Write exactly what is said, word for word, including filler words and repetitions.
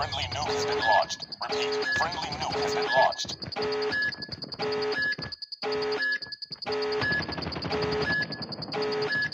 Friendly nuke has been launched. Repeat, friendly nuke has been launched. Thank you.